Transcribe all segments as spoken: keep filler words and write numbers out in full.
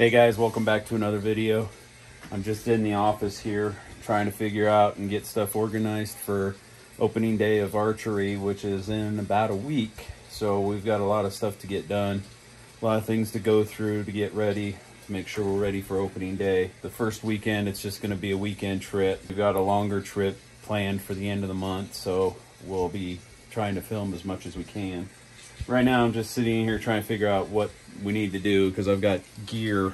Hey guys, welcome back to another video. I'm just in the office here trying to figure out and get stuff organized for opening day of archery, which is in about a week. So we've got a lot of stuff to get done, a lot of things to go through to get ready, to make sure we're ready for opening day. The first weekend, it's just gonna be a weekend trip. We've got a longer trip planned for the end of the month, so we'll be trying to film as much as we can. Right now I'm just sitting here trying to figure out what we need to do because I've got gear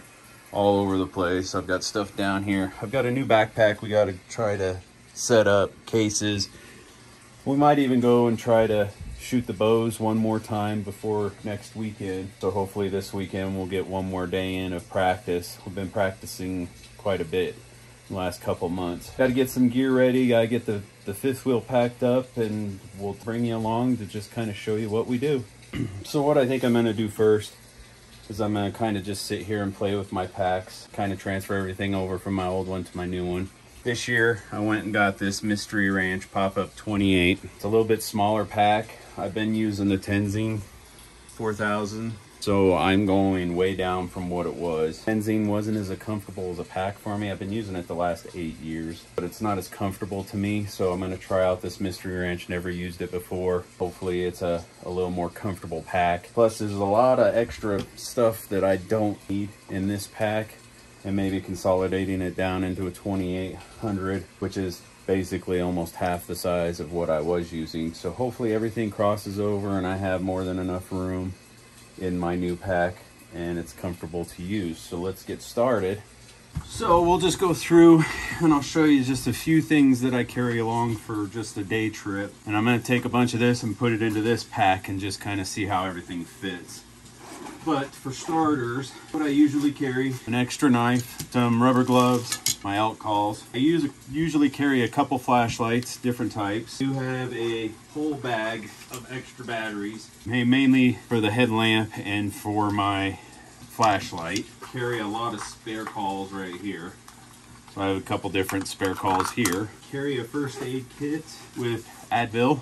all over the place. I've got stuff down here. I've got a new backpack we got to try to set up, cases. We might even go and try to shoot the bows one more time before next weekend. So hopefully this weekend we'll get one more day in of practice. We've been practicing quite a bit the last couple months. Got to get some gear ready. Got to get the, the fifth wheel packed up, and we'll bring you along to just kind of show you what we do. So what I think I'm going to do first is I'm going to kind of just sit here and play with my packs, kind of transfer everything over from my old one to my new one. This year I went and got this Mystery Ranch Pop-Up twenty-eight. It's a little bit smaller pack. I've been using the Tenzing four thousand, so I'm going way down from what it was. Tenzing wasn't as comfortable as a pack for me. I've been using it the last eight years, but it's not as comfortable to me, so I'm going to try out this Mystery Ranch. Never used it before. Hopefully it's a, a little more comfortable pack. Plus there's a lot of extra stuff that I don't need in this pack, and maybe consolidating it down into a twenty-eight hundred, which is basically almost half the size of what I was using. So hopefully everything crosses over and I have more than enough room in my new pack and it's comfortable to use. So let's get started. So we'll just go through and I'll show you just a few things that I carry along for just a day trip, and I'm going to take a bunch of this and put it into this pack and just kind of see how everything fits. But for starters, what I usually carry, an extra knife, some rubber gloves, my elk calls. I use, usually carry a couple flashlights, different types. I do have a whole bag of extra batteries, mainly for the headlamp and for my flashlight. Carry a lot of spare calls right here. So I have a couple different spare calls here. Carry a first aid kit with Advil,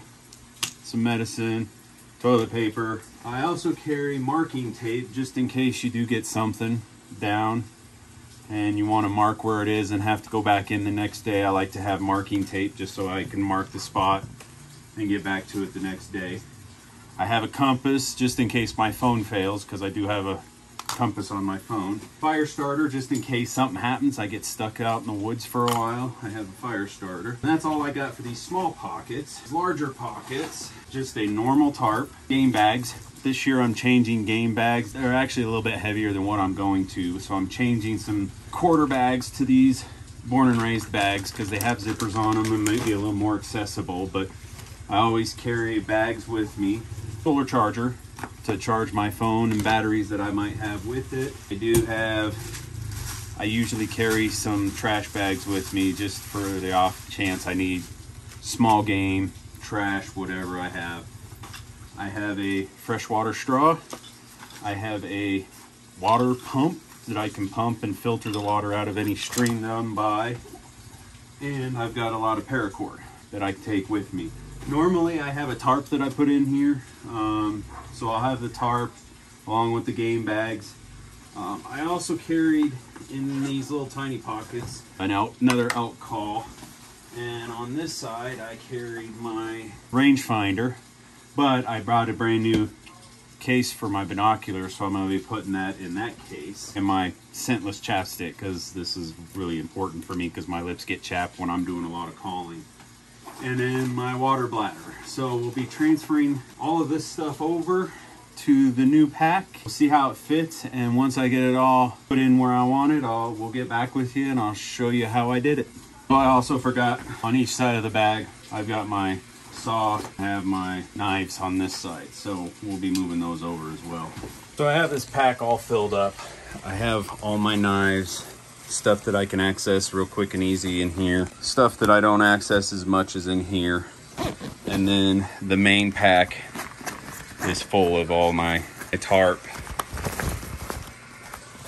some medicine, toilet paper. I also carry marking tape just in case you do get something down and you want to mark where it is and have to go back in the next day. I like to have marking tape just so I can mark the spot and get back to it the next day. I have a compass just in case my phone fails, because I do have a compass on my phone. Fire starter just in case something happens. I get stuck out in the woods for a while. I have a fire starter. And that's all I got for these small pockets. Larger pockets, just a normal tarp. Game bags. This year I'm changing game bags. They're actually a little bit heavier than what I'm going to, so I'm changing some quarter bags to these born and raised bags because they have zippers on them and maybe a little more accessible. But I always carry bags with me. Solar charger to charge my phone and batteries that I might have with it. I do have, I usually carry some trash bags with me just for the off chance I need small game, trash, whatever I have. I have a freshwater straw. I have a water pump that I can pump and filter the water out of any stream that I'm by. And I've got a lot of paracord that I take with me. Normally I have a tarp that I put in here. Um, so I'll have the tarp along with the game bags. Um, I also carried in these little tiny pockets an elk, another elk call. And on this side I carried my rangefinder. But I brought a brand new case for my binoculars, so I'm going to be putting that in that case. And my scentless chapstick, because this is really important for me, because my lips get chapped when I'm doing a lot of calling. And then my water bladder. So we'll be transferring all of this stuff over to the new pack. We'll see how it fits, and once I get it all put in where I want it, I'll, we'll get back with you and I'll show you how I did it. Well, I also forgot, on each side of the bag, I've got my saw, I have my knives on this side, so we'll be moving those over as well. So I have this pack all filled up. I have all my knives, stuff that I can access real quick and easy in here, stuff that I don't access as much as in here, and then the main pack is full of all my tarp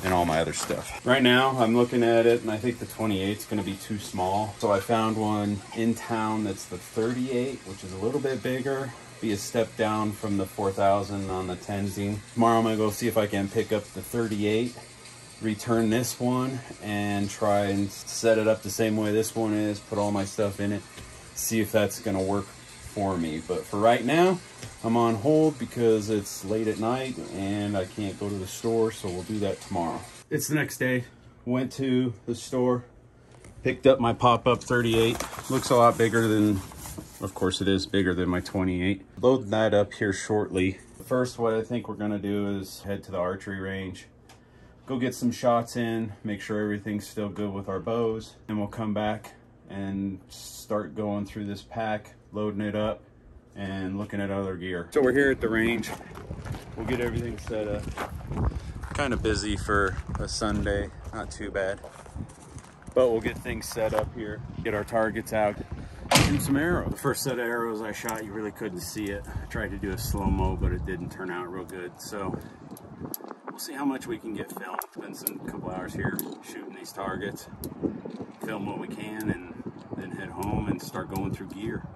and all my other stuff. Right now I'm looking at it and I think the twenty-eight is going to be too small. So I found one in town that's the thirty-eight, which is a little bit bigger. Be a step down from the four thousand on the Tenzing. Tomorrow I'm going to go see if I can pick up the thirty-eight return this one and try and set it up the same way this one is, put all my stuff in it, see if that's gonna work for me. But for right now, I'm on hold because it's late at night and I can't go to the store, so we'll do that tomorrow. It's the next day. Went to the store, picked up my pop-up thirty-eight. Looks a lot bigger than, of course it is bigger than my twenty-eight. Load that up here shortly. First, what I think we're gonna do is head to the archery range, go get some shots in, make sure everything's still good with our bows, and we'll come back and start going through this pack, loading it up and looking at other gear. So we're here at the range. We'll get everything set up. Kind of busy for a Sunday, not too bad. But we'll get things set up here, get our targets out, shoot some arrows. First set of arrows I shot, you really couldn't see it. I tried to do a slow-mo, but it didn't turn out real good. So we'll see how much we can get filmed. Spend some couple hours here shooting these targets, film what we can, and then head home and start going through gear.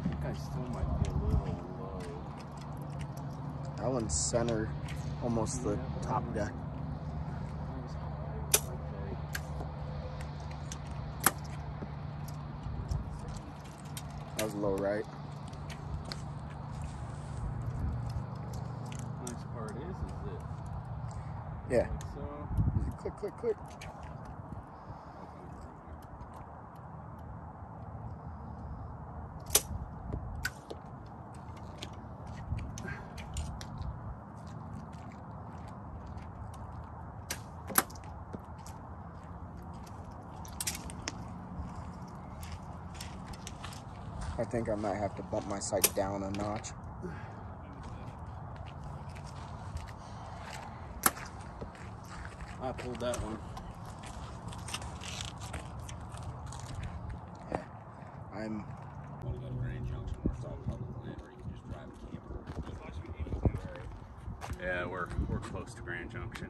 I think I still might be a little low. That one's center, almost the top deck. That was low right. Yeah. So, click, click, click. I think I might have to bump my sight down a notch. I pulled that one. Yeah, I'm. Yeah, we're we're close to Grand Junction.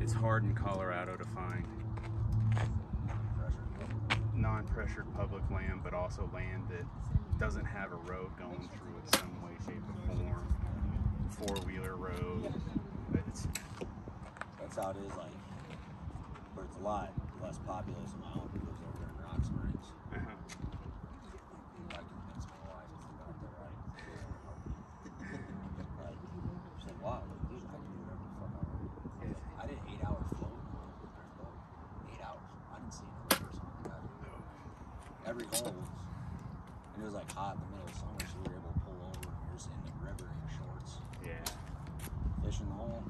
It's hard in Colorado to find non-pressured public land, but also land that doesn't have a road going through it some way, shape, or form. Four-wheeler road, but it's, that's how it is, like, but it's a lot less populous than my own who lives over in Rock Springs. Uh-huh. I did eight hours float, eight hours, I didn't see another person on the guy. Every hole was, and it was like hot in the middle of summer, so we were able to pull over and just in the river in shorts. Yeah. Fishing the hole.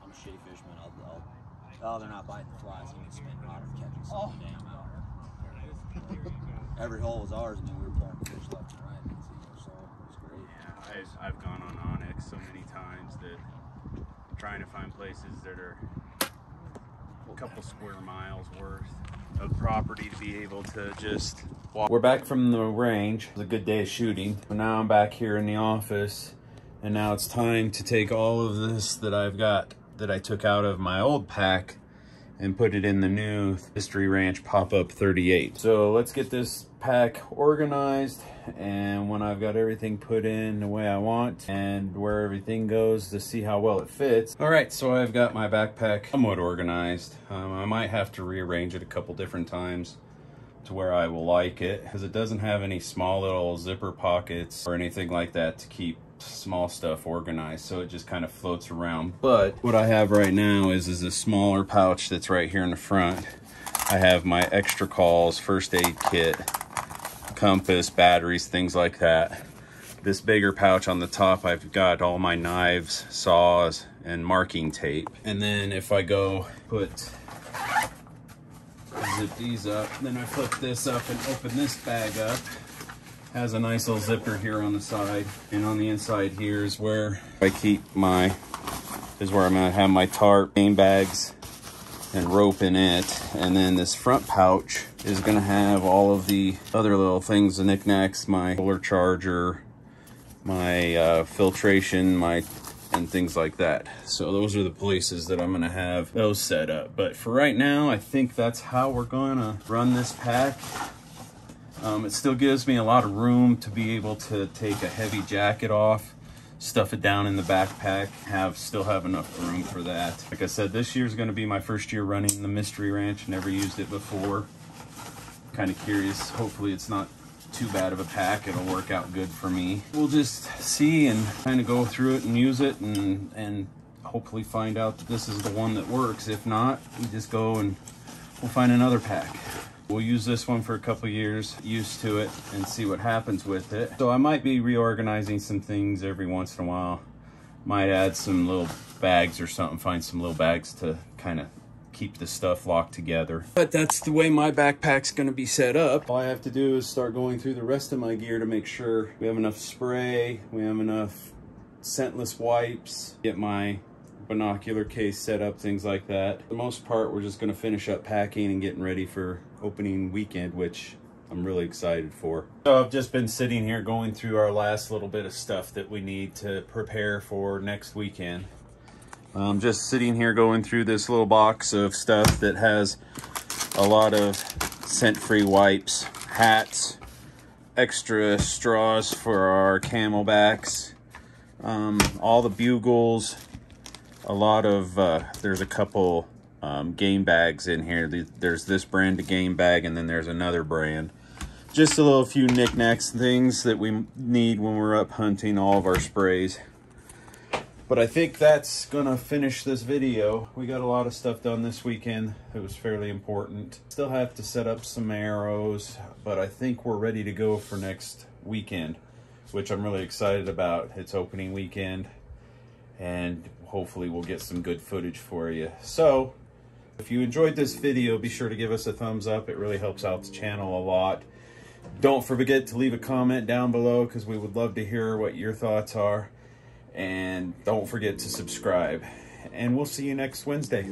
I'm a shitty fisherman. I'll, I'll, oh, they're not biting the flies. You can spend an hour catching some damn out here. Every hole was ours, and then we were pulling fish left and right. So it was great. Yeah, I, I've gone on Onyx so many times that I'm trying to find places that are a couple square miles worth of property to be able to just walk. We're back from the range. It was a good day of shooting. Now I'm back here in the office, and now it's time to take all of this that I've got that I took out of my old pack and put it in the new Mystery Ranch pop-up thirty-eight. So let's get this pack organized, and when I've got everything put in the way I want and where everything goes, to see how well it fits. All right, so I've got my backpack somewhat organized. Um, I might have to rearrange it a couple different times to where I will like it, because it doesn't have any small little zipper pockets or anything like that to keep small stuff organized, so it just kind of floats around. But what I have right now is is a smaller pouch that's right here in the front. I have my extra calls, first aid kit, compass, batteries, things like that. This bigger pouch on the top, I've got all my knives, saws, and marking tape. And then if I go put zip these up, then I flip this up and open this bag up. Has a nice little zipper here on the side, and on the inside here is where I keep my, is where I'm gonna have my tarp, game bags, and rope in it. And then this front pouch is gonna have all of the other little things, the knickknacks, my solar charger, my uh, filtration, my and things like that. So those are the places that I'm gonna have those set up. But for right now, I think that's how we're gonna run this pack. Um, it still gives me a lot of room to be able to take a heavy jacket off, stuff it down in the backpack, have still have enough room for that. Like I said, this year is going to be my first year running the Mystery Ranch. Never used it before. Kind of curious. Hopefully it's not too bad of a pack. It'll work out good for me. We'll just see and kind of go through it and use it and and hopefully find out that this is the one that works. If not, we just go and we'll find another pack. We'll use this one for a couple years, used to it, and see what happens with it. So I might be reorganizing some things every once in a while. Might add some little bags or something, find some little bags to kind of keep the stuff locked together. But that's the way my backpack's gonna be set up. All I have to do is start going through the rest of my gear to make sure we have enough spray, we have enough scentless wipes, get my binocular case set up, things like that. For the most part, we're just gonna finish up packing and getting ready for opening weekend, which I'm really excited for. So I've just been sitting here going through our last little bit of stuff that we need to prepare for next weekend. I'm just sitting here going through this little box of stuff that has a lot of scent-free wipes, hats, extra straws for our camelbacks, um, all the bugles, a lot of, uh, there's a couple um, game bags in here. There's this brand of game bag, and then there's another brand. Just a little few knickknacks, things that we need when we're up hunting, all of our sprays. But I think that's gonna finish this video. We got a lot of stuff done this weekend. It was fairly important. Still have to set up some arrows, but I think we're ready to go for next weekend, which I'm really excited about. It's opening weekend, and hopefully we'll get some good footage for you. So if you enjoyed this video, be sure to give us a thumbs up. It really helps out the channel a lot. Don't forget to leave a comment down below, because we would love to hear what your thoughts are. And don't forget to subscribe. And we'll see you next Wednesday.